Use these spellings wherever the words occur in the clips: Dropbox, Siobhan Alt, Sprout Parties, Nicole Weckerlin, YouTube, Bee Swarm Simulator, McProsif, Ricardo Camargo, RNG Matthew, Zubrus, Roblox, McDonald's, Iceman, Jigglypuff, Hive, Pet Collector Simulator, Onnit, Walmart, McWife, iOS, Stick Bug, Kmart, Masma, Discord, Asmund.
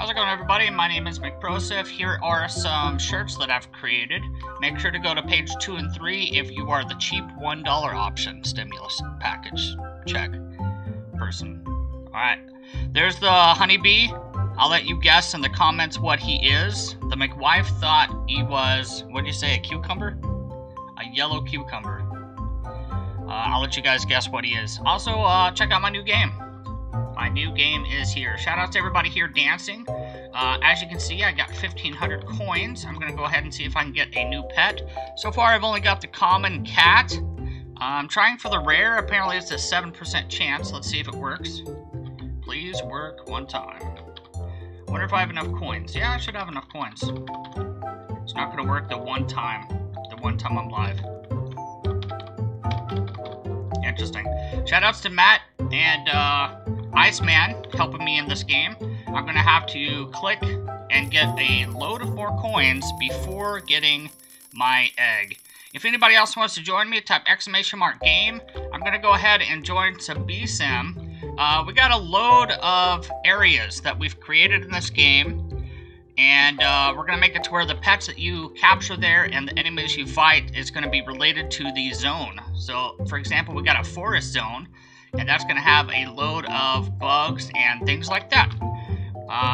How's it going, everybody? My name is McProsif. Here are some shirts that I've created. Make sure to go to page 2 and 3 if you are the cheap $1 option. Stimulus package check person. Alright, there's the honeybee. I'll let you guess in the comments what he is. The McWife thought he was, what do you say, a cucumber? A yellow cucumber. I'll let you guys guess what he is. Also, check out my new game. My new game is here. Shout out to everybody here dancing. As you can see, I got 1,500 coins. I'm going to go ahead and see if I can get a new pet. So far, I've only got the common cat. I'm trying for the rare. Apparently, it's a 7% chance. Let's see if it works. Please work one time. I wonder if I have enough coins. Yeah, I should have enough coins. It's not going to work the one time I'm live. Interesting. Shout outs to Matt and Iceman helping me in this game. I'm gonna have to click and get a load of more coins before getting my egg. If anybody else wants to join me, type !game. I'm gonna go ahead and join some BSim. We got a load of areas that we've created in this game, and we're gonna make it to where the pets that you capture there and the enemies you fight is gonna be related to the zone. So, for example, we got a forest zone, and that's going to have a load of bugs and things like that.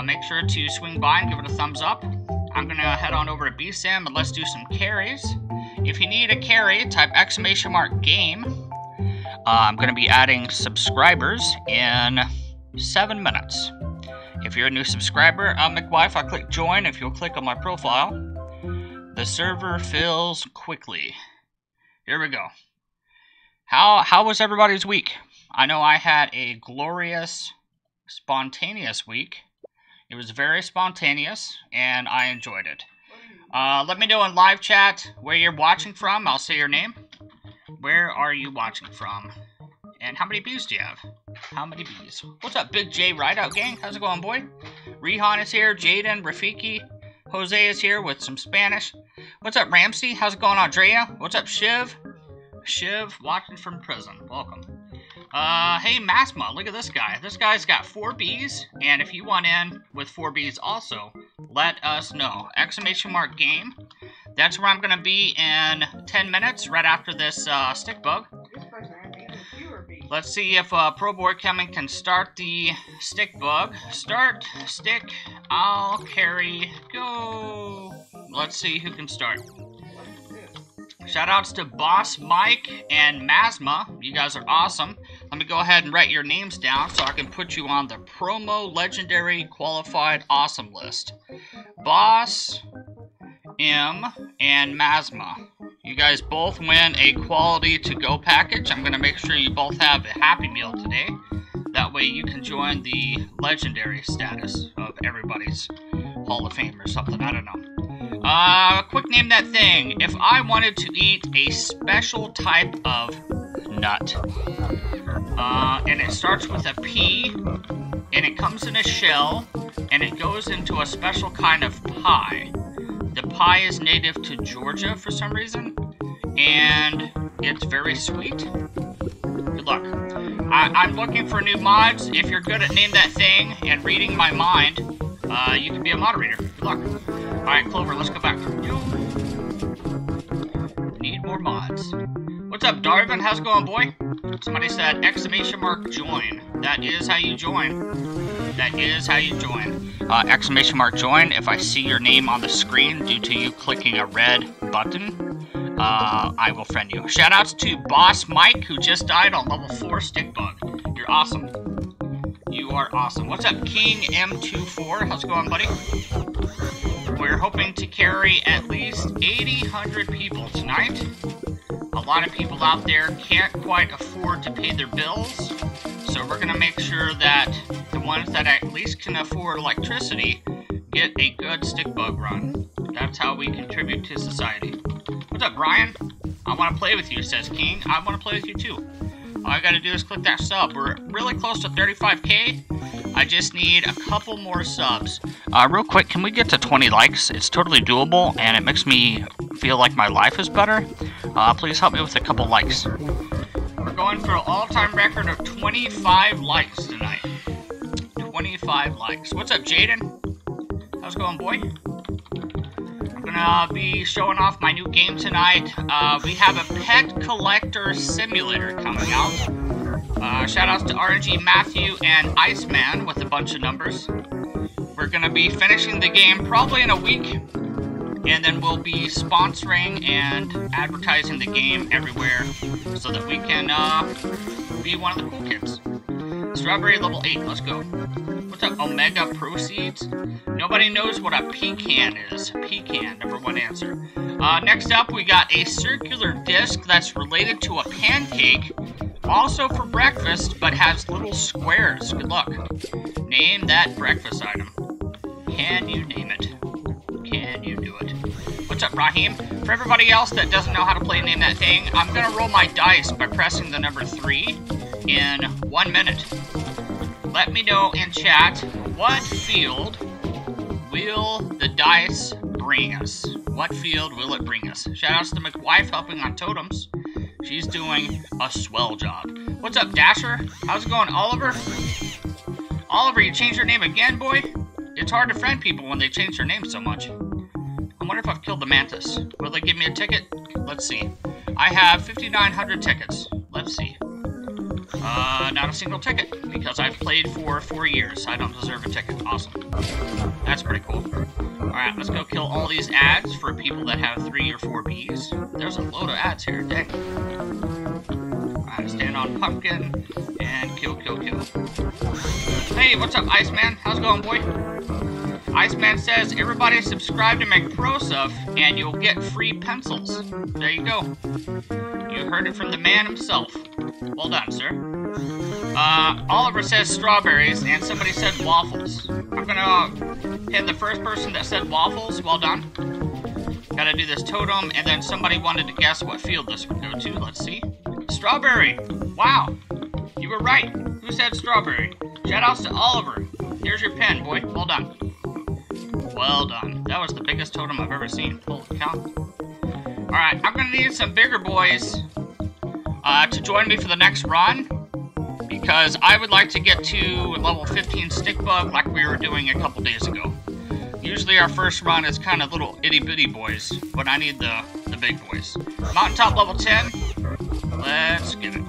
Make sure to swing by and give it a thumbs up. I'm going to head on over to BSim and let's do some carries. If you need a carry, type !game. I'm going to be adding subscribers in 7 minutes. If you're a new subscriber, I'm McWife. I click join if you'll click on my profile. The server fills quickly. Here we go. How was everybody's week? I know I had a glorious, spontaneous week. It was very spontaneous, and I enjoyed it. Let me know in live chat where you're watching from. I'll say your name. Where are you watching from? And how many bees do you have? How many bees? What's up, Big J Rideout Gang? How's it going, boy? Rehan is here. Jaden, Rafiki. Jose is here with some Spanish. What's up, Ramsey? How's it going, Andrea? What's up, Shiv? Shiv, watching from prison. Welcome. Hey Masma, look at this guy. This guy's got 4 Bs, and if you want in with 4 Bs also, let us know. !game. That's where I'm gonna be in 10 minutes, right after this stick bug. Let's see if Pro Boy Coming can start the stick bug. Start stick. I'll carry. Go. Let's see who can start. Shoutouts to Boss Mike and Masma. You guys are awesome. Let me go ahead and write your names down so I can put you on the promo legendary qualified awesome list. Boss M and Masma. You guys both win a quality to go package. I'm going to make sure you both have a Happy Meal today. That way you can join the legendary status of everybody's Hall of Fame or something. I don't know. Quick name that thing. If I wanted to eat a special type of nut, and it starts with a P, and it comes in a shell, and it goes into a special kind of pie. The pie is native to Georgia for some reason, and it's very sweet. Good luck. I'm looking for new mods. If you're good at name that thing and reading my mind, you can be a moderator. Good luck. Alright, Clover, let's go back. Need more mods. What's up, Darvin? How's it going, boy? Somebody said, !join. That is how you join. That is how you join. !join. If I see your name on the screen due to you clicking a red button, I will friend you. Shoutouts to Boss Mike, who just died on level 4 Stick Bug. You're awesome. You are awesome. What's up, King M24? How's it going, buddy? We're hoping to carry at least 800 people tonight. A lot of people out there can't quite afford to pay their bills, so we're going to make sure that the ones that at least can afford electricity get a good stick bug run. That's how we contribute to society. What's up, Brian? I want to play with you, says King. I want to play with you too. All I got to do is click that sub. We're really close to 35K. I just need a couple more subs. Real quick, can we get to 20 likes? It's totally doable, and it makes me feel like my life is better. Please help me with a couple likes. We're going for an all-time record of 25 likes tonight. 25 likes. What's up, Jaden? How's it going, boy? I'm gonna be showing off my new game tonight. We have a Pet Collector Simulator coming out. Shoutouts to RNG Matthew and Iceman with a bunch of numbers. We're gonna be finishing the game probably in a week, and then we'll be sponsoring and advertising the game everywhere so that we can be one of the cool kids. Strawberry level 8, let's go. What's up, Omega Proceeds? Nobody knows what a pecan is. Pecan, number one answer. Next up, we got a circular disc that's related to a pancake, also for breakfast, but has little squares. Good luck. Name that breakfast item. Can you name it? Can you do it? What's up, Raheem? For everybody else that doesn't know how to play Name That Thing, I'm gonna roll my dice by pressing the number 3 in 1 minute. Let me know in chat what field will the dice bring us. What field will it bring us? Shoutouts to McWife helping on totems. She's doing a swell job. What's up, Dasher? How's it going, Oliver? Oliver, you changed your name again, boy? It's hard to friend people when they change their name so much. I wonder if I've killed the mantis. Will they give me a ticket? Let's see. I have 5,900 tickets. Let's see. Not a single ticket, because I've played for 4 years. I don't deserve a ticket. Awesome. That's pretty cool. Alright, let's go kill all these ads for people that have 3 or 4 bees. There's a load of ads here. Dang. Alright, stand on pumpkin and kill. Hey, what's up, Iceman? How's it going, boy? Iceman says, everybody subscribe to McProSuff and you'll get free pencils. There you go. You heard it from the man himself. Well done, sir. Oliver says strawberries, and somebody said waffles. I'm gonna hit the first person that said waffles. Well done. Gotta do this totem, and then somebody wanted to guess what field this would go to. Let's see. Strawberry! Wow! You were right. Who said strawberry? Shoutouts to Oliver. Here's your pen, boy. Well done. Well done. That was the biggest totem I've ever seen. Holy cow. Alright, I'm gonna need some bigger boys to join me for the next run, because I would like to get to level 15 Stick Bug like we were doing a couple days ago. Usually our first run is kind of little itty-bitty boys, but I need the big boys. Mountaintop level 10. Let's get it.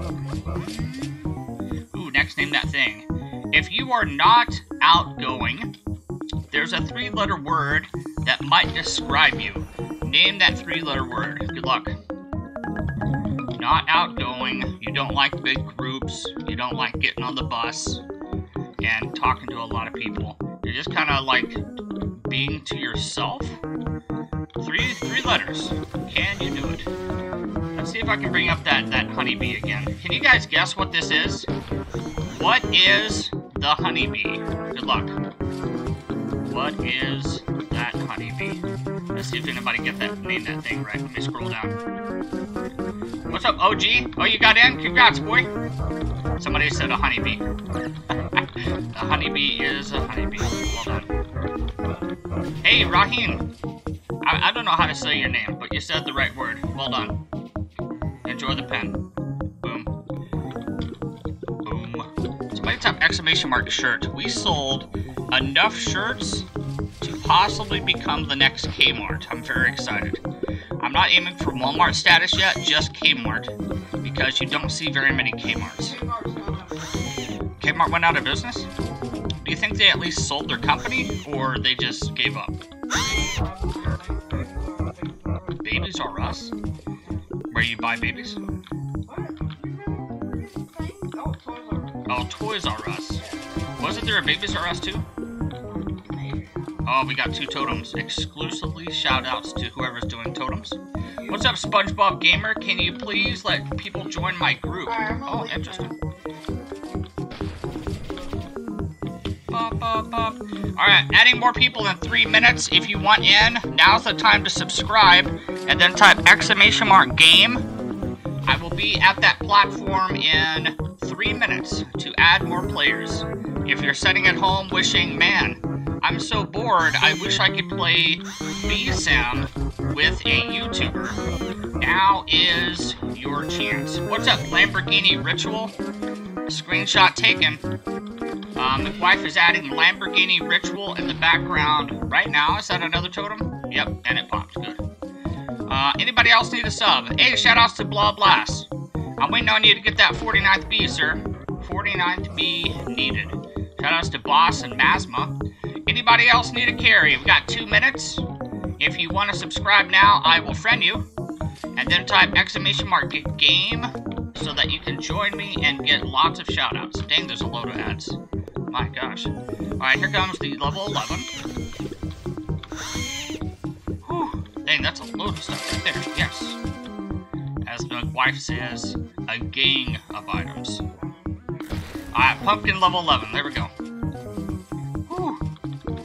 Ooh, next Name That Thing. If you are not outgoing, there's a 3-letter word that might describe you. Name that 3-letter word. Good luck. Not outgoing, you don't like big groups, you don't like getting on the bus and talking to a lot of people. You're just kind of like being to yourself. Three letters. Can you do it? Let's see if I can bring up that honeybee again. Can you guys guess what this is? What is the honeybee? Good luck. What is that honeybee? Let's see if anybody get that name that thing right. Let me scroll down. What's up, OG? Oh, you got in? Congrats, boy. Somebody said a honeybee. A honeybee is a honeybee. Well done. Hey, Raheem. I don't know how to say your name, but you said the right word. Well done. Enjoy the pen. Boom. Boom. Somebody type exclamation mark shirt. We sold enough shirts to possibly become the next Kmart. I'm very excited. I'm not aiming for Walmart status yet, just Kmart, because you don't see very many Kmarts. Kmart went out of business? Do you think they at least sold their company, or they just gave up? Babies R Us? Where you buy babies? Oh, Toys R Us. Wasn't there a Babies R Us too? Oh, we got 2 totems. Exclusively shoutouts to whoever's doing totems. What's up, SpongeBob Gamer? Can you please let people join my group? Oh, interesting. Bop, bop, bop. Alright, adding more people in 3 minutes. If you want in, now's the time to subscribe. And then type exclamation mark game. I will be at that platform in 3 minutes to add more players. If you're sitting at home wishing, man, I'm so bored, I wish I could play Bee Sim with a YouTuber. Now is your chance. What's up, Lamborghini Ritual? Screenshot taken. McWife is adding Lamborghini ritual in the background right now. Is that another totem? Yep, and it popped. Good. Anybody else need a sub? Hey, shoutouts to Blah Blast. I'm waiting on you to get that 49th bee, sir. 49th bee needed. Shoutouts to Boss and Masma. Anybody else need a carry? We got 2 minutes. If you want to subscribe now, I will friend you. And then type exclamation mark game so that you can join me and get lots of shoutouts. Dang, there's a load of ads. My gosh. Alright, here comes the level 11. Whew. Dang, that's a load of stuff right there. Yes. As McWife says, a gang of items. Alright, pumpkin level 11. There we go. Whew.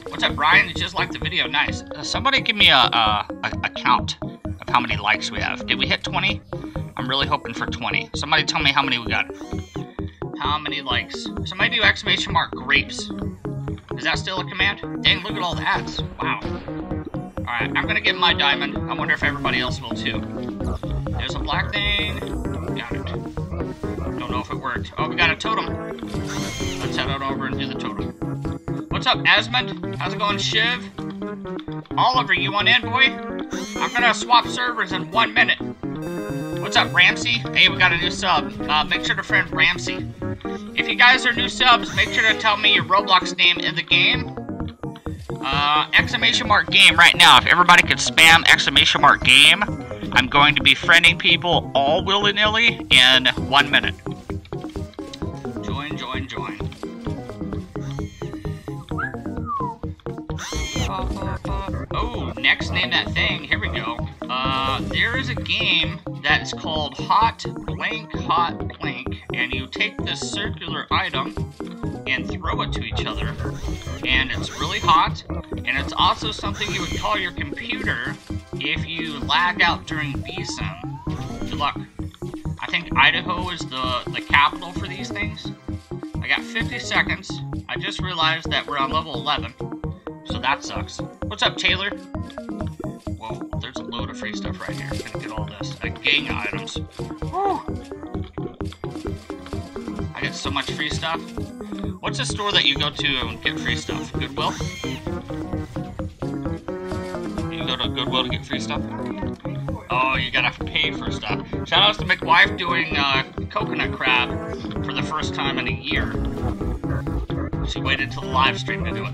What's up, Brian? You just liked the video. Nice. Somebody give me a count of how many likes we have. Did we hit 20? I'm really hoping for 20. Somebody tell me how many we got. How many likes? Somebody do exclamation mark grapes. Is that still a command? Dang, look at all the ads. Wow. Alright, I'm gonna get my diamond. I wonder if everybody else will too. There's a black thing. Got it. Don't know if it worked. Oh, we got a totem. Let's head on over and do the totem. What's up, Asmund? How's it going, Shiv? Oliver, you want in, boy? I'm gonna swap servers in 1 minute. What's up, Ramsey? Hey, we got a new sub. Make sure to friend Ramsey. If you guys are new subs, make sure to tell me your Roblox name in the game. Exclamation mark game right now. If everybody could spam exclamation mark game, I'm going to be friending people all willy-nilly in 1 minute. Join, join, join. Oh, next name that thing. Here we go. There is a game that's called Hot Blank, and you take this circular item and throw it to each other, and it's really hot, and it's also something you would call your computer if you lag out during BSIM. Good luck. I think Idaho is the capital for these things. I got 50 seconds. I just realized that we're on level 11, so that sucks. What's up, Taylor? Whoa, there's a load of free stuff right here. I'm gonna get all this. Gang items. Woo. I get so much free stuff. What's a store that you go to and get free stuff? Goodwill? You go to Goodwill to get free stuff? Oh, you gotta pay for stuff. Shoutouts to McWife doing coconut crab for the first time in a year. She waited till the live stream to do it.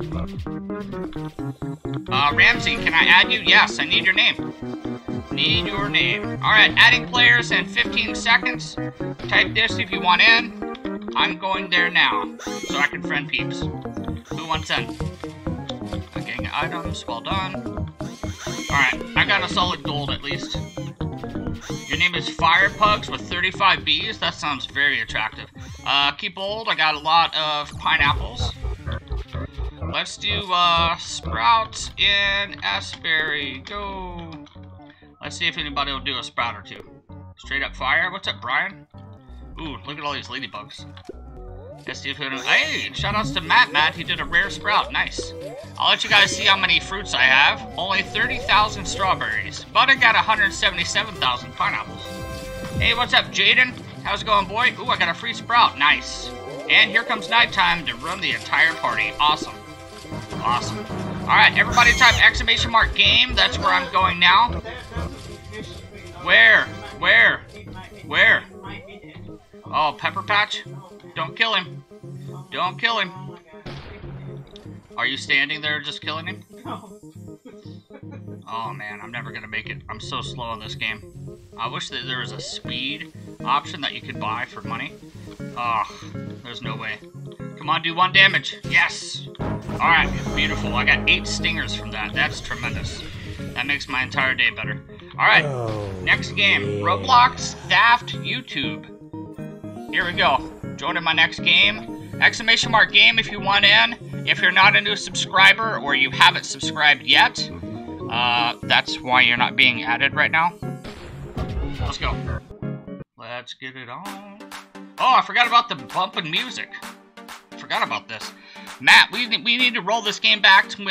Ramsey, can I add you? Yes, I need your name. Need your name. Alright, adding players in 15 seconds. Type this if you want in. I'm going there now, so I can friend peeps. Who wants in? Gang items, well done. Alright, I got a solid gold at least. Your name is Fire Pugs with 35 bees. That sounds very attractive. Keep old, I got a lot of pineapples. Let's do sprouts in Asbury. Go. Let's see if anybody will do a sprout or two. Straight up fire. What's up, Brian? Ooh, look at all these ladybugs. Let's see if anyone... Hey, shoutouts to Matt. He did a rare sprout. Nice. I'll let you guys see how many fruits I have. Only 30,000 strawberries, but I got 177,000 pineapples. Hey, what's up, Jaden? How's it going, boy? Ooh, I got a free sprout. Nice. And here comes nighttime to run the entire party. Awesome. Awesome. All right, everybody type exclamation mark game. That's where I'm going now. Where? Where? Where? Oh, Pepper Patch? Don't kill him. Don't kill him. Are you standing there just killing him? Oh man, I'm never gonna make it. I'm so slow in this game. I wish that there was a speed option that you could buy for money. Oh, there's no way. Come on, do one damage. Yes! Alright, beautiful. I got 8 stingers from that. That's tremendous. That makes my entire day better. Alright, next game, Roblox Staffed YouTube. Here we go. Join in my next game. Exclamation mark game if you want in. If you're not a new subscriber or you haven't subscribed yet, that's why you're not being added right now. Let's go. Let's get it on. Oh, I forgot about the bumping music. Forgot about this. Matt, we need to roll this game back to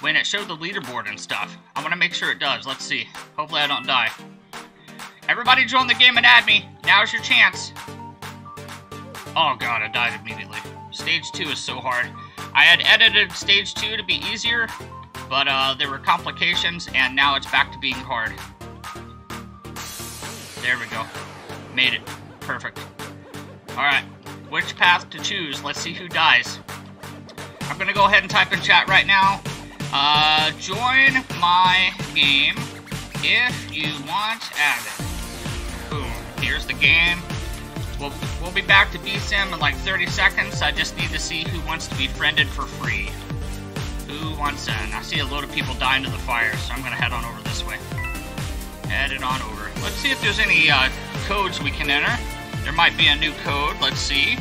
when it showed the leaderboard and stuff. I want to make sure it does. Let's see. Hopefully I don't die. Everybody join the game and add me. Now's your chance. Oh god, I died immediately. Stage 2 is so hard. I had edited Stage 2 to be easier, but there were complications, and now it's back to being hard. There we go. Made it. Perfect. Alright, which path to choose? Let's see who dies. I'm gonna go ahead and type in chat right now. Join my game if you want added. Boom. Here's the game. We'll be back to BSim in like 30 seconds. I just need to see who wants to be friended for free. Who wants in? I see a load of people dying to the fire, so I'm going to head on over this way. Head it on over. Let's see if there's any codes we can enter. There might be a new code. Let's see.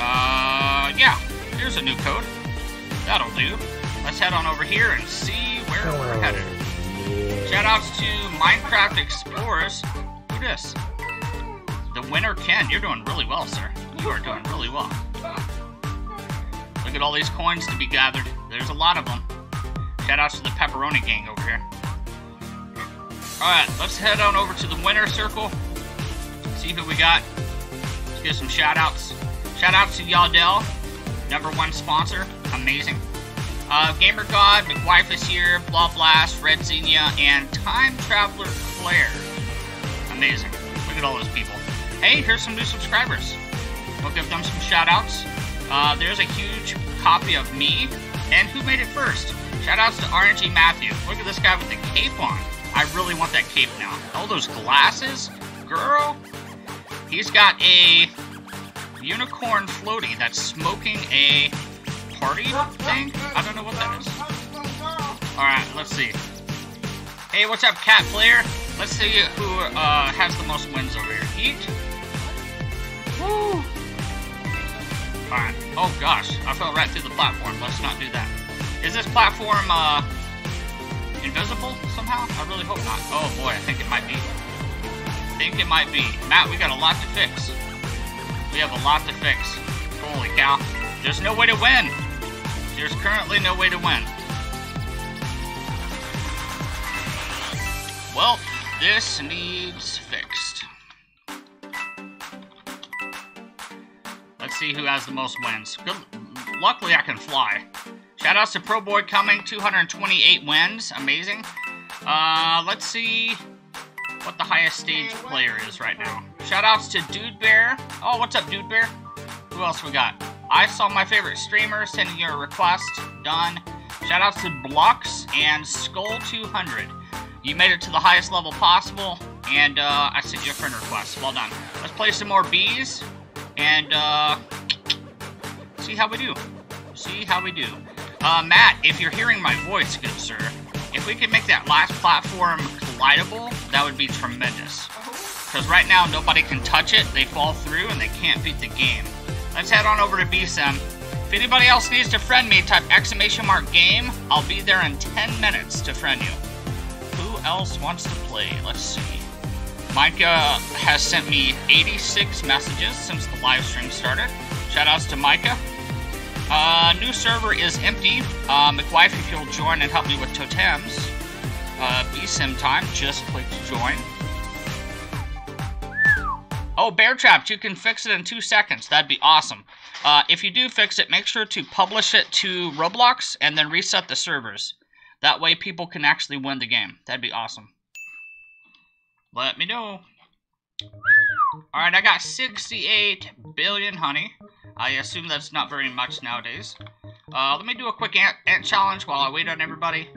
Yeah, here's a new code. That'll do. Let's head on over here and see where we're headed. Shoutouts to Minecraft Explorers. Who this? The winner, Ken. You're doing really well, sir. You are doing really well. Look at all these coins to be gathered. There's a lot of them. Shoutouts to the pepperoni gang over here. Alright, let's head on over to the winner circle. See who we got. Let's give some shoutouts. Shoutouts to Yaldell, #1 sponsor. Amazing. Gamer God, McWife is here, Blah Blast, Red Xenia, and Time Traveler Claire. Amazing. Look at all those people. Hey, here's some new subscribers. We'll give them some shout-outs. There's a huge copy of me and who made it first. Shout-outs to RNG Matthew. Look at this guy with the cape on. I really want that cape now. Oh, those glasses? Girl. He's got a unicorn floaty that's smoking a party thing? I don't know what that is. Alright, let's see. Hey, what's up, Cat Player? Let's see who has the most wins over here. Eat. Woo! Alright. Oh gosh, I fell right through the platform. Let's not do that. Is this platform invisible somehow? I really hope not. Oh boy, I think it might be. I think it might be. Matt, we got a lot to fix. We have a lot to fix. Holy cow. There's no way to win. There's currently no way to win. Well, this needs fixed. Let's see who has the most wins. Good. Luckily, I can fly. Shoutouts to Pro Boy Coming, 228 wins. Amazing. Let's see what the highest stage player is right now. Shoutouts to Dude Bear. Oh, what's up, Dude Bear? Who else we got? I saw my favorite streamer sending you a request. Done. Shoutouts to Blocks and Skull200. You made it to the highest level possible, and I sent you a friend request. Well done. Let's play some more bees, and see how we do. See how we do. Matt, if you're hearing my voice, good sir, if we could make that last platform collidable, that would be tremendous. Because right now, nobody can touch it. They fall through, and they can't beat the game. Let's head on over to BSim. If anybody else needs to friend me, type !game. I'll be there in 10 minutes to friend you. Else wants to play? Let's see. Micah has sent me 86 messages since the live stream started. Shoutouts to Micah. New server is empty. McWife, if you'll join and help me with totems. BSim time. Just click join. Oh, Bear Trapped, you can fix it in 2 seconds. That'd be awesome. If you do fix it, make sure to publish it to Roblox and then reset the servers. That way people can actually win the game. That'd be awesome. Let me know. Alright, I got 68 billion honey. I assume that's not very much nowadays. Let me do a quick ant challenge while I wait on everybody.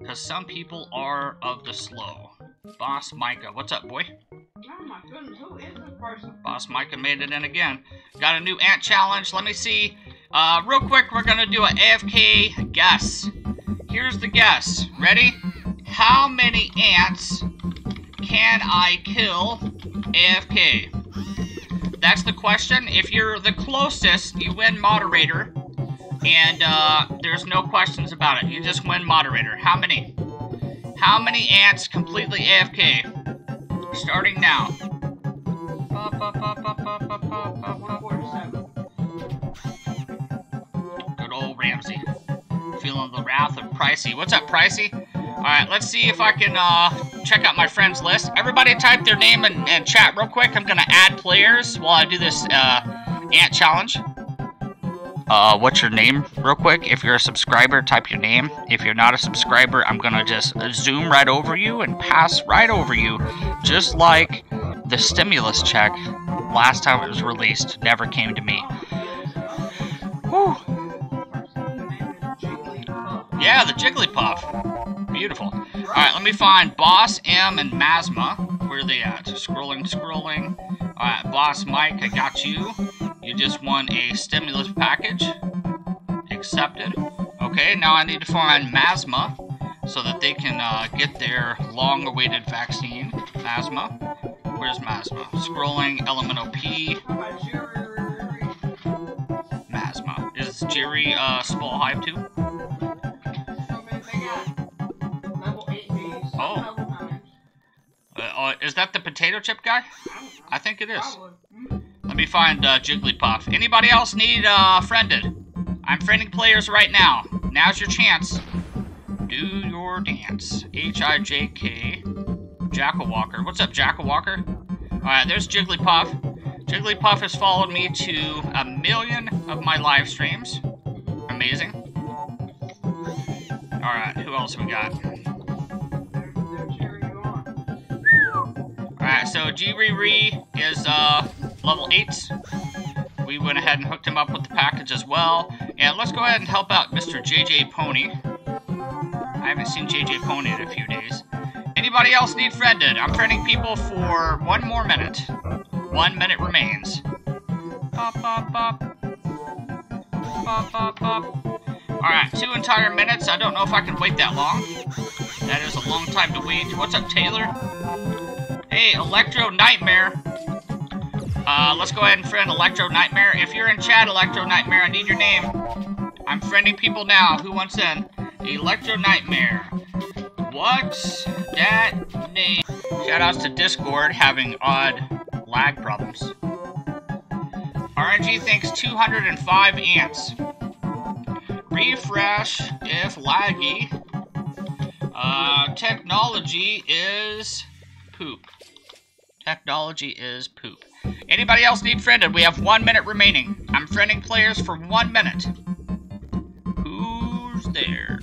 Because some people are of the slow. Boss Micah. What's up, boy? Oh my goodness, who is this person? Boss Micah made it in again. Got a new ant challenge. Let me see. Real quick, we're going to do an AFK guess. Here's the guess. Ready? How many ants can I kill AFK? That's the question. If you're the closest, you win moderator. And there's no questions about it. You just win moderator. How many? How many ants completely AFK? Starting now. Good old Ramsey. Feeling the wrath of Pricey. What's up, Pricey? Alright, let's see if I can check out my friends list. Everybody type their name and chat real quick. I'm gonna add players while I do this ant challenge. What's your name real quick? If you're a subscriber, type your name. If you're not a subscriber, I'm gonna just zoom right over you and pass right over you, just like the stimulus check last time it was released. Never came to me. Whew. Yeah, the Jigglypuff. Beautiful. Alright, let me find Boss, M, and Masma. Where are they at? Scrolling. Alright, Boss Mike, I got you. You just won a stimulus package. Accepted. Okay, now I need to find Masma so that they can get their long-awaited vaccine. Masma. Where's Masma? Scrolling, LMNOP. Masma. Is Jerry Small Hive too? Is that the potato chip guy? I think it is. Let me find Jigglypuff. Anybody else need friended? I'm friending players right now. Now's your chance. Do your dance. H-I-J-K. Jack-a-Walker. What's up, Jack-a-Walker? Alright, there's Jigglypuff. Jigglypuff has followed me to 1 million of my live streams. Amazing. Alright, who else we got? Alright, so G-Riri is level 8. We went ahead and hooked him up with the package as well. And let's go ahead and help out Mr. JJ Pony. I haven't seen JJ Pony in a few days. Anybody else need friended? I'm friending people for 1 more minute. 1 minute remains. Bop, bop, bop. Bop, bop, bop. Alright, 2 entire minutes. I don't know if I can wait that long. That is a long time to wait. What's up, Taylor? Hey, Electro Nightmare. Let's go ahead and friend Electro Nightmare. If you're in chat, Electro Nightmare, I need your name. I'm friending people now. Who wants in? Electro Nightmare. What's that name? Shoutouts to Discord having odd lag problems. RNG thinks 205 ants. Refresh if laggy. Technology is poop. Technology is poop. Anybody else need friended? We have 1 minute remaining. I'm friending players for 1 minute. Who's there?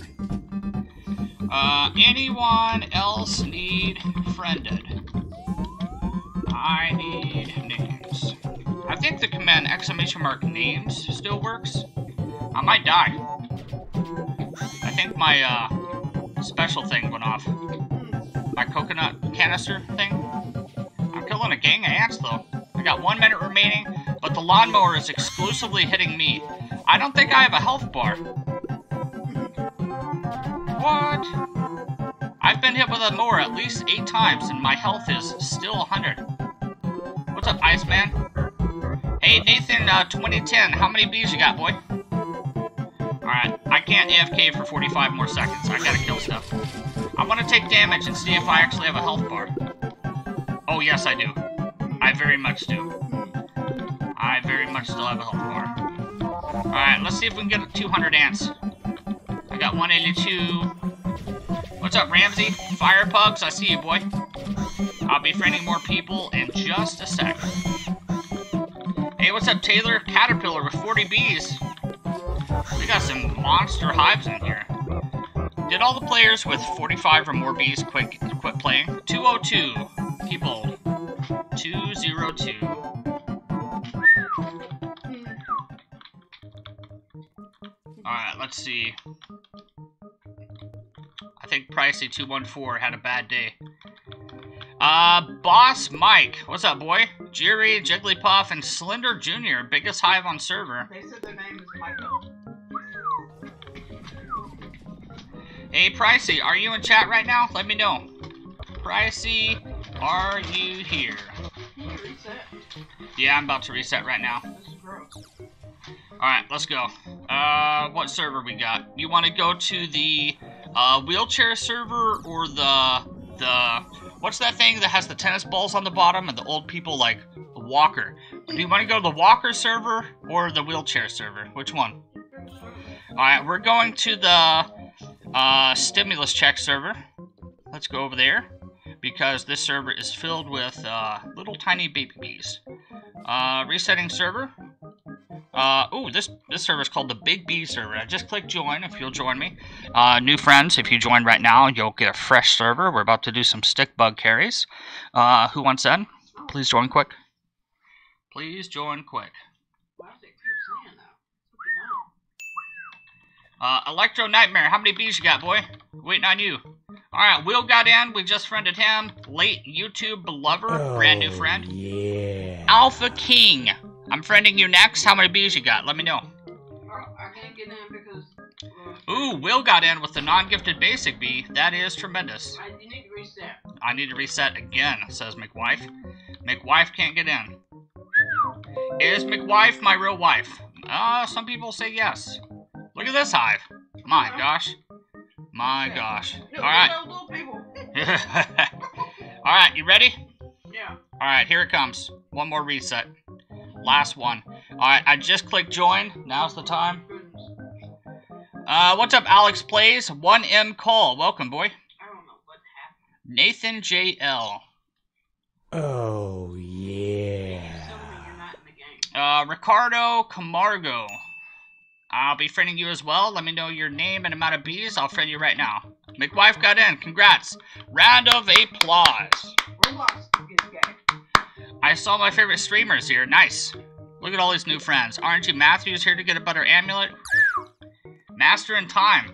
Anyone else need friended? I need names. I think the command !names still works. I might die. I think my special thing went off. My coconut canister thing. I'm killing a gang of ants though. I got 1 minute remaining, but the lawnmower is exclusively hitting me. I don't think I have a health bar. What? I've been hit with a mower at least 8 times and my health is still 100. What's up, Iceman? Hey, Nathan, 2010, how many bees you got, boy? Alright, I can't AFK for 45 more seconds. I gotta kill stuff. I want to take damage and see if I actually have a health bar. Oh, yes, I do. I very much do. I very much still have a health bar. Alright, let's see if we can get 200 ants. I got 182. What's up, Ramsey? Fire Pugs, I see you, boy. I'll be friending more people in just a sec. Hey, what's up, Taylor? Caterpillar with 40 bees. We got some monster hives in here. Did all the players with 45 or more bees quit playing? 202. Keep old. 202. Alright, let's see. I think Pricey 214 had a bad day. Boss Mike. What's up, boy? Jerry, Jigglypuff, and Slender Jr. Biggest hive on server. They said their name is Michael. Hey, Pricey, are you in chat right now? Let me know. Pricey, are you here? Can you reset? Yeah, I'm about to reset right now. Alright, let's go. What server we got? You want to go to the wheelchair server or the... What's that thing that has the tennis balls on the bottom and the old people like the walker? Do you want to go to the walker server or the wheelchair server? Which one? Alright, we're going to the... stimulus check server. Let's go over there. because this server is filled with little tiny baby bees. Resetting server. Ooh, this server is called the Big Bee server. I just clicked join if you'll join me. New friends, if you join right now, you'll get a fresh server. We're about to do some stick bug carries. Who wants in? Please join quick. Please join quick. Electro Nightmare, how many bees you got, boy? Waiting on you. Alright, Will got in. We just friended him. Late YouTube lover, brand new friend. Yeah. Alpha King, I'm friending you next. How many bees you got? Let me know. I can't get in because... Ooh, Will got in with the non-gifted basic bee. That is tremendous. I need to reset. I need to reset again, says McWife. McWife can't get in. Is McWife my real wife? Some people say yes. Look at this hive. My gosh. My gosh. Alright. Alright, you ready? Yeah. Alright, here it comes. One more reset. Last one. Alright, I just clicked join. Now's the time. What's up, Alex Plays? 1M Cole. Welcome, boy. I don't know what happened. Nathan JL. Oh, yeah. Ricardo Camargo. I'll be friending you as well. Let me know your name and amount of bees. I'll friend you right now. McWife got in. Congrats. Round of applause. I saw my favorite streamers here. Nice. Look at all these new friends. RNG Matthew is here to get a butter amulet. Master in Time.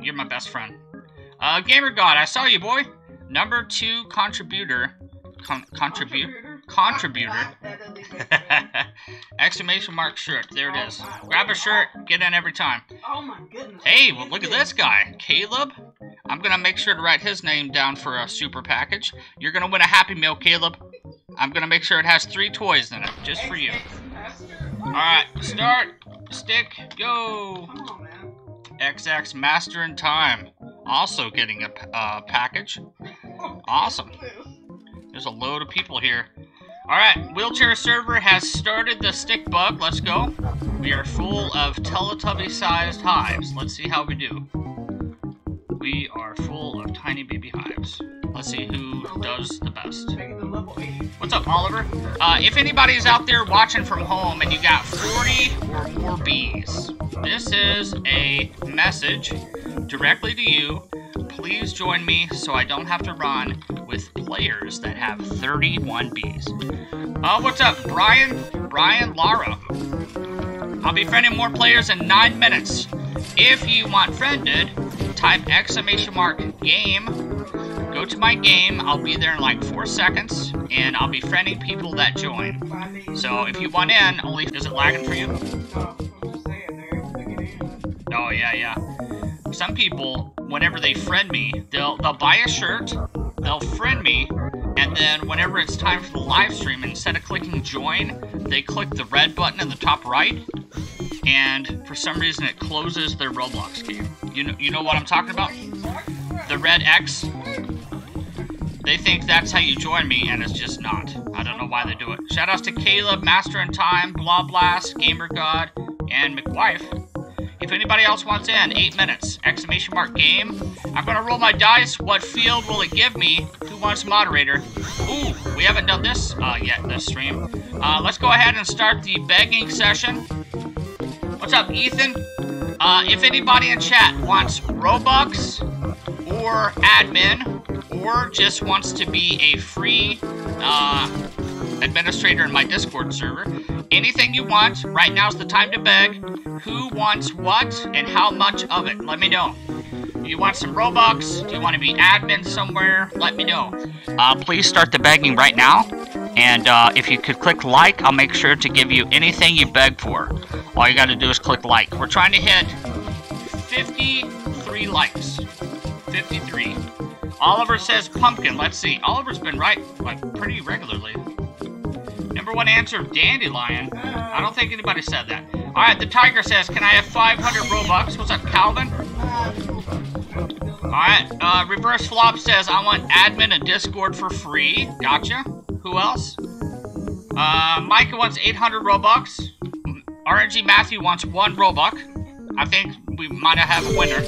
You're my best friend. Gamer God, I saw you, boy. Number 2 contributor. Contributor. Exclamation mark shirt. There it is. Grab a shirt. Get in every time. Oh my goodness. Hey, well look at this guy. Caleb. I'm going to make sure to write his name down for a super package. You're going to win a Happy Meal, Caleb. I'm going to make sure it has 3 toys in it. Just for you. Alright. Start. Stick. Go. XX Master in Time. Also getting a package. Awesome. There's a load of people here. Alright, wheelchair server has started the stick bug. Let's go. We are full of Teletubby-sized hives. Let's see how we do. We are full of tiny baby hives. Let's see who does the best. What's up, Oliver? If anybody's out there watching from home and you got 40 or more bees, this is a message directly to you. Please join me so I don't have to run with players that have 31 bees. What's up, Brian? Brian Lara. I'll be friending more players in 9 minutes. If you want friended, type exclamation mark game. Go to my game. I'll be there in like 4 seconds, and I'll be friending people that join. So if you want in, only is it lagging for you? Oh yeah, yeah. Some people, whenever they friend me, they'll buy a shirt, they'll friend me, and then whenever it's time for the live stream, instead of clicking join, they click the red button in the top right, and for some reason it closes their Roblox game. You know what I'm talking about? The red X. They think that's how you join me, and it's just not. I don't know why they do it. Shoutouts to Caleb, Master in Time, Blah Blast, Gamer God, and McWife. If anybody else wants in, 8 minutes, exclamation mark game. I'm going to roll my dice. What field will it give me? Who wants moderator? Ooh, we haven't done this yet, this stream. Let's go ahead and start the begging session. What's up, Ethan? If anybody in chat wants Robux or admin or just wants to be a free administrator in my Discord server, anything you want, right now's the time to beg. Who wants what and how much of it? Let me know. Do you want some Robux? Do you want to be admin somewhere? Let me know. Please start the begging right now. And if you could click like, I'll make sure to give you anything you beg for. All you got to do is click like. We're trying to hit 53 likes. 53. Oliver says pumpkin. Let's see. Oliver's been right like pretty regularly. Number 1 answer, dandelion. I don't think anybody said that. Alright, the tiger says, can I have 500 Robux? What's up, Calvin? Alright, Reverse Flop says, I want admin and Discord for free. Gotcha. Who else? Micah wants 800 Robux. RNG Matthew wants 1 Robux. I think we might have a winner.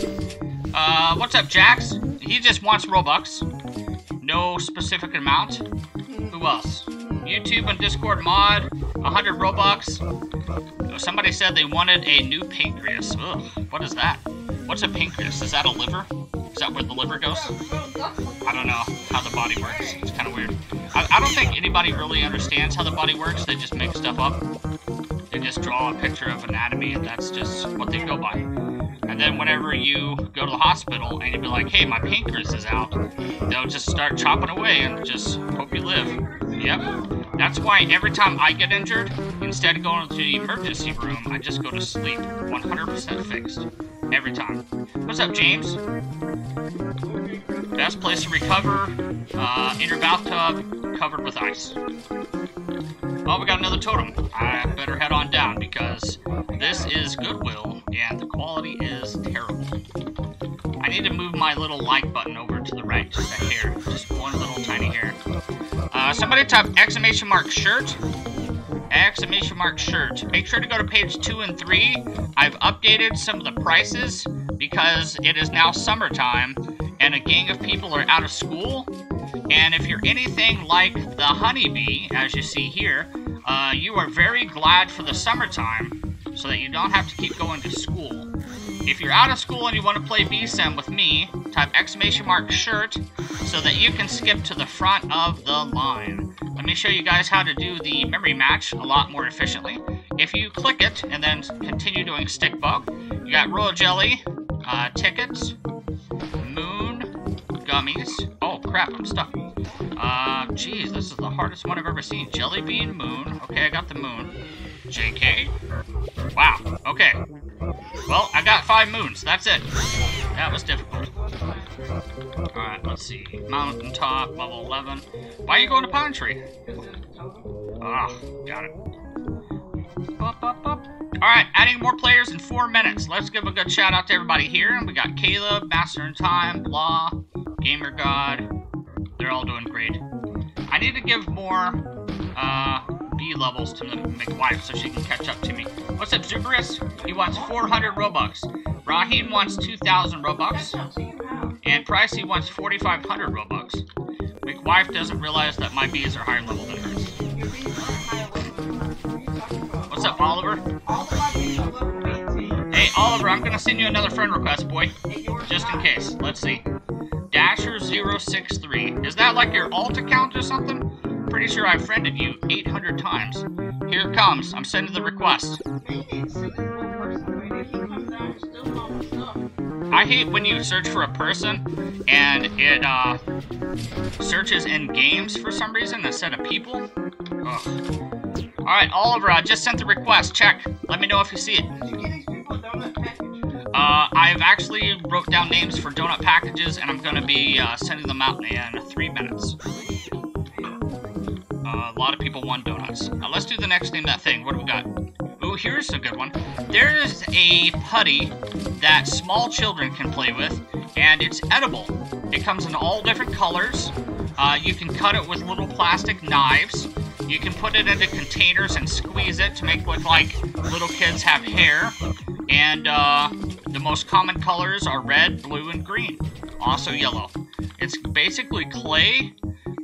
What's up, Jax? He just wants Robux. no specific amount. Who else? YouTube and Discord mod, 100 Robux. Somebody said they wanted a new pancreas. Ugh, what is that? What's a pancreas? Is that a liver? Is that where the liver goes? I don't know how the body works. It's kind of weird. I don't think anybody really understands how the body works. They just make stuff up. They just draw a picture of anatomy, and that's just what they go by. And then whenever you go to the hospital and you be like, hey, my pancreas is out, they'll just start chopping away and just hope you live. Yep. That's why every time I get injured, instead of going to the emergency room, I just go to sleep. 100% fixed. Every time. What's up, James? Best place to recover, in your bathtub, covered with ice. Well, we got another totem. I better head on down because this is Goodwill and the quality is terrible. I need to move my little like button over to the right, just a hair, just one little tiny hair. Somebody type exclamation mark shirt. Exclamation mark shirt. Make sure to go to page 2 and 3. I've updated some of the prices because it is now summertime and a gang of people are out of school. And if you're anything like the honeybee, as you see here, you are very glad for the summertime so that you don't have to keep going to school. If you're out of school and you want to play Bee Sim with me, type exclamation mark shirt so that you can skip to the front of the line. Let me show you guys how to do the memory match a lot more efficiently. If you click it and then continue doing Stick Bug, you got Royal Jelly, tickets, Moon, gummies. Oh crap, I'm stuck. Geez, this is the hardest one I've ever seen. Jelly Bean, Moon. Okay, I got the Moon. JK. Wow, okay. Well, I got 5 moons. That's it. That was difficult. Alright, let's see. Mountaintop, level 11. Why are you going to Pine Tree? Ah, got it. Alright, adding more players in 4 minutes. Let's give a good shout out to everybody here. And we got Caleb, Master in Time, Blah, Gamer God. They're all doing great. I need to give more B levels to McWife so she can catch up to me. What's up, Zubrus? He wants 400 Robux. Raheem wants 2,000 Robux. And Pricey wants 4,500 Robux. McWife doesn't realize that my B's are higher level than hers. What's up, Oliver? Hey, Oliver, I'm gonna send you another friend request, boy. Just in case. Let's see. Dasher063. Is that like your alt account or something? Pretty sure I've friended you 800 times. Here it comes. I'm sending the request. I hate when you search for a person and it searches in games for some reason instead of people. Ugh. All right, Oliver, I just sent the request. Check. Let me know if you see it. I've actually wrote down names for donut packages and I'm going to be sending them out in 3 minutes. A lot of people want donuts. Now let's do the next name that thing. What do we got? Ooh, here's a good one. There's a putty that small children can play with, and it's edible. It comes in all different colors. You can cut it with little plastic knives. You can put it into containers and squeeze it to make it look like little kids have hair. And the most common colors are red, blue, and green. Also yellow. It's basically clay,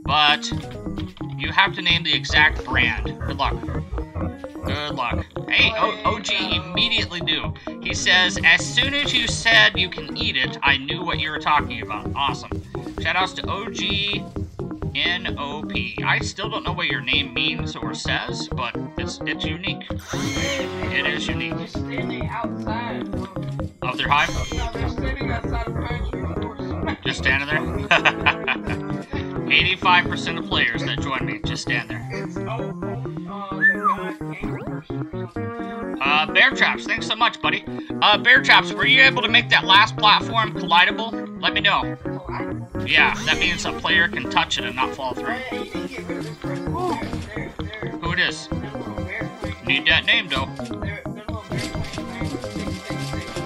but you have to name the exact brand. Good luck. Good luck. Hey, OG immediately knew. He says, as soon as you said you can eat it, I knew what you were talking about. Awesome. Shoutouts to OG NOP. I still don't know what your name means or says, but it's unique. It is unique. They're standing outside of their hive? No, they're standing outside of country. Just standing there? 85% of players that join me just stand there. Bear Traps, thanks so much, buddy. Bear Traps, were you able to make that last platform collidable? Let me know. Yeah, that means a player can touch it and not fall through. Who it is? Need that name, though.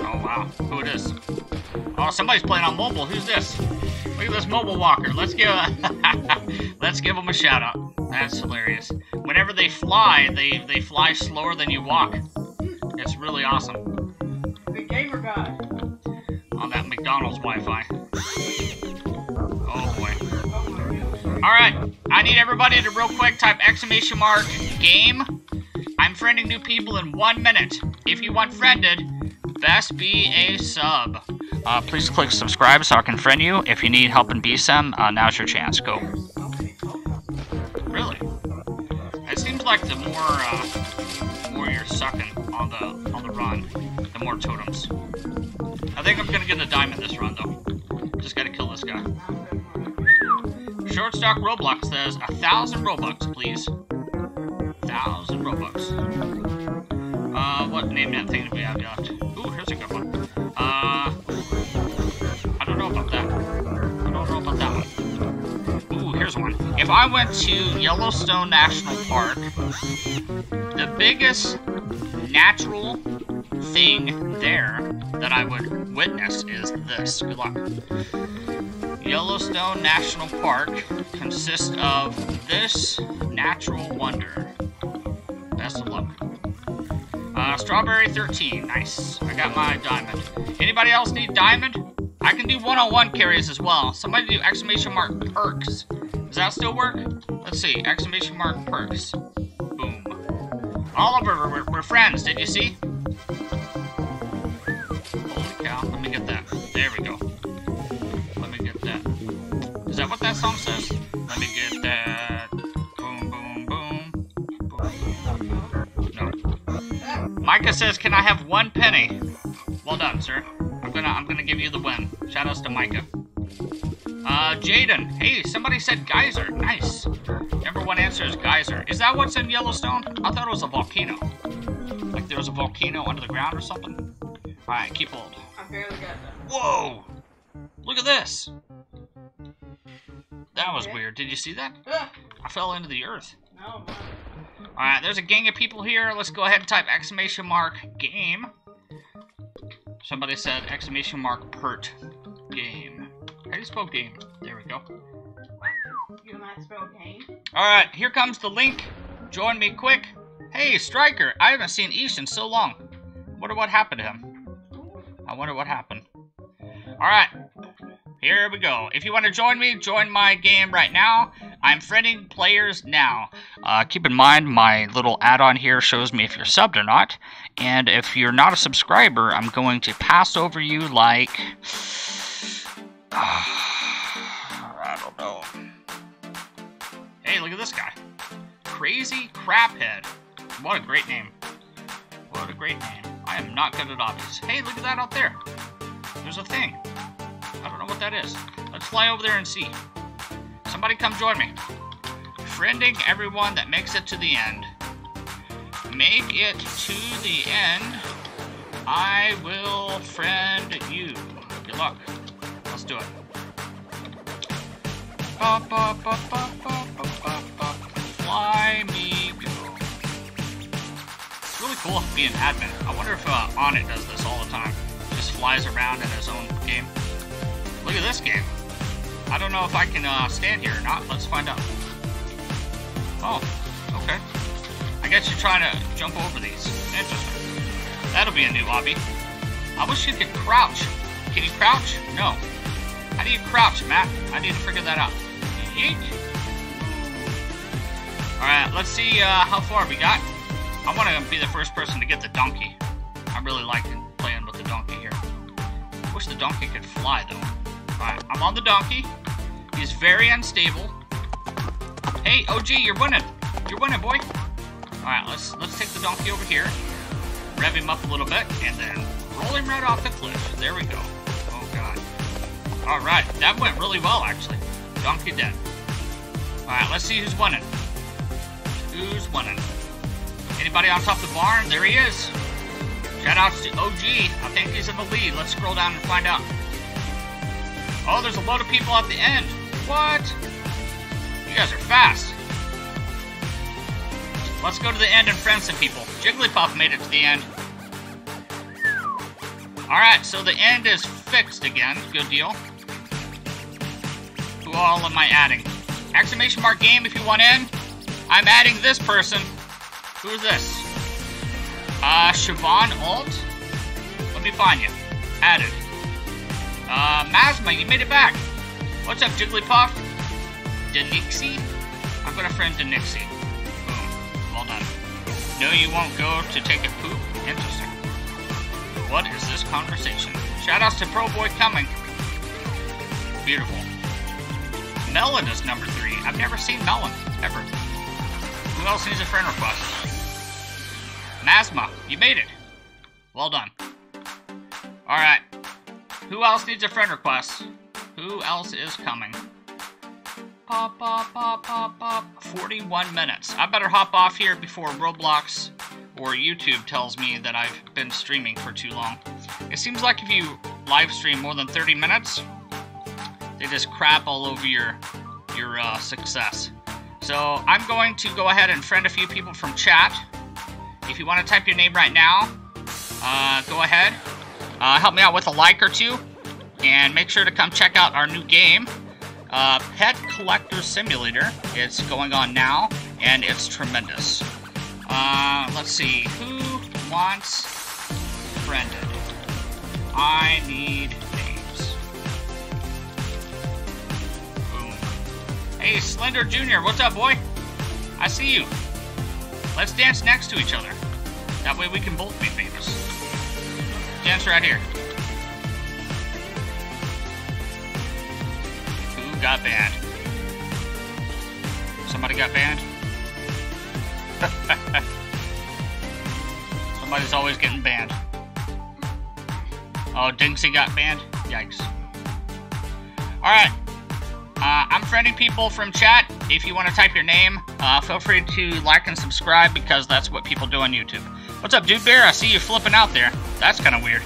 Oh, wow. Who it is? Oh, somebody's playing on mobile. Who's this? Look at this mobile walker. Let's give let's give them a shout out. That's hilarious. Whenever they fly, they fly slower than you walk. It's really awesome. The gamer guy. On that McDonald's Wi-Fi. Oh boy. Alright, I need everybody to real quick type exclamation mark game. I'm friending new people in 1 minute. If you want friended, best be a sub. Please click subscribe so I can friend you. If you need help in BSM, now's your chance. Go. Really? It seems like the more you're sucking on the run, the more totems. I think I'm gonna get the diamond this run though. Just gotta kill this guy. Shortstock Roblox says 1,000 Robux, please. 1,000 Robux. What name that thing do we have left? Ooh, here's a good one. I don't know about that. I don't know about that one. Ooh, here's one. If I went to Yellowstone National Park, the biggest natural thing there that I would witness is this. Good luck. Yellowstone National Park consists of this natural wonder. Best of luck. Strawberry 13. Nice. I got my diamond. Anybody else need diamond? I can do one-on-one carries as well. Somebody do exclamation mark perks. Does that still work? Let's see. Exclamation mark perks. Boom. Oliver, we're friends. Did you see? Holy cow. Let me get that. There we go. Is that what that song says? Let me get that. Boom, boom, boom. Boom. No. Micah says, can I have 1 penny? Well done, sir. I'm gonna give you the win. Shoutouts to Micah. Jaden. Hey, somebody said geyser. Nice. Everyone answers geyser. Is that what's in Yellowstone? I thought it was a volcano. Like there was a volcano under the ground or something? Alright, keep hold. I barely got that. Whoa! Look at this! That was weird. Did you see that? I fell into the earth. No. Alright, there's a gang of people here. Let's go ahead and type exclamation mark game. Somebody said exclamation mark pert game. How do you spell game? There we go. You know how to spell game? Alright, here comes the link. Join me quick. Hey, Striker. I haven't seen Ish in so long. Wonder what happened to him. I wonder what happened. Alright. Here we go. If you want to join me, join my game right now. I'm friending players now. Keep in mind, my little add-on here shows me if you're subbed or not. And if you're not a subscriber, I'm going to pass over you like... I don't know. Hey, look at this guy. Crazy Craphead. What a great name. What a great name. I am not good at obvious. Hey, look at that out there. There's a thing. I don't know what that is. Let's fly over there and see. Somebody come join me. Friending everyone that makes it to the end. Make it to the end. I will friend you. Good luck. Let's do it. Fly me go. It's really cool to be an admin. I wonder if Onnit does this all the time. Just flies around in his own game. Look at this game. I don't know if I can stand here or not. Let's find out. Oh, okay. I guess you're trying to jump over these. Interesting. That'll be a new hobby. I wish you could crouch. Can you crouch? No. How do you crouch, Matt? I need to figure that out. Yeet. Alright, let's see how far we got. I want to be the first person to get the donkey. I really like playing with the donkey here. I wish the donkey could fly, though. Alright, I'm on the donkey. He's very unstable. Hey, OG, you're winning. You're winning, boy. Alright, let's take the donkey over here. Rev him up a little bit, and then roll him right off the cliff. There we go. Oh, God. Alright, that went really well, actually. Donkey dead. Alright, let's see who's winning. Who's winning? Anybody on top of the barn? There he is. Shoutouts to OG. I think he's in the lead. Let's scroll down and find out. Oh, there's a load of people at the end. What? You guys are fast. Let's go to the end and friend some people. Jigglypuff made it to the end. Alright, so the end is fixed again. Good deal. Who all am I adding? Exclamation mark game if you want in. I'm adding this person. Who is this? Siobhan Alt? Let me find you. Added. Masma, you made it back. What's up, Jigglypuff? Denixie? I'm gonna friend Denixie. Boom. Well done. No, you won't go to take a poop? Interesting. What is this conversation? Shoutouts to Pro Boy coming. Beautiful. Melon is number 3. I've never seen Melon, ever. Who else needs a friend request? Masma, you made it. Well done. Alright. Who else needs a friend request? Who else is coming? 41 minutes. I better hop off here before Roblox or YouTube tells me that I've been streaming for too long. It seems like if you live stream more than 30 minutes, they just crap all over your success. So I'm going to go ahead and friend a few people from chat. If you want to type your name right now, go ahead. Help me out with a like or two. And make sure to come check out our new game, Pet Collector Simulator. It's going on now, and it's tremendous. Let's see. Who wants friended? I need names. Boom. Hey, Slender Jr., what's up, boy? I see you. Let's dance next to each other. That way we can both be famous. Dance right here. Who got banned? Somebody got banned? Somebody's always getting banned. Oh, Dinxie got banned? Yikes. Alright. I'm friending people from chat. If you want to type your name, feel free to like and subscribe because that's what people do on YouTube. What's up, Dude Bear? I see you flipping out there. That's kind of weird.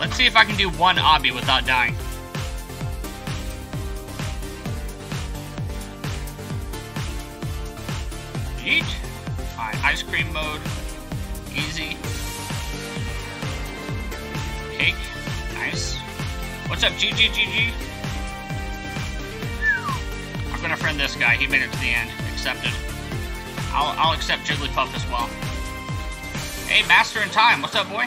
Let's see if I can do one obby without dying. Yeet. Alright, ice cream mode. Easy. Cake. Nice. What's up, GGGG? I'm gonna friend this guy. He made it to the end. Accepted. I'll accept Jigglypuff as well. Hey, Master in Time. What's up, boy?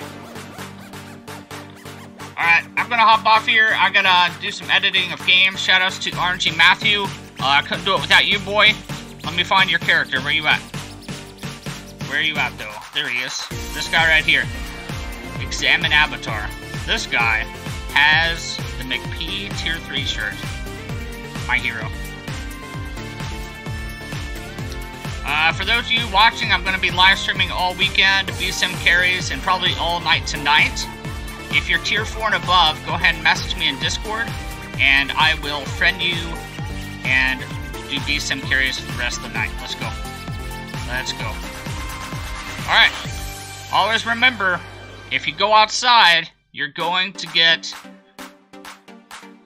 Alright, I'm gonna hop off here. I gotta do some editing of games. Shoutouts to RNG Matthew. I couldn't do it without you, boy. Let me find your character. Where you at? Where you at, though? There he is. This guy right here. Examine Avatar. This guy has the McP Tier 3 shirt. My hero. For those of you watching, I'm going to be live streaming all weekend, VSim carries, and probably all night tonight. If you're Tier 4 and above, go ahead and message me in Discord, and I will friend you and do VSim carries for the rest of the night. Let's go. Let's go. Alright. Always remember, if you go outside, you're going to get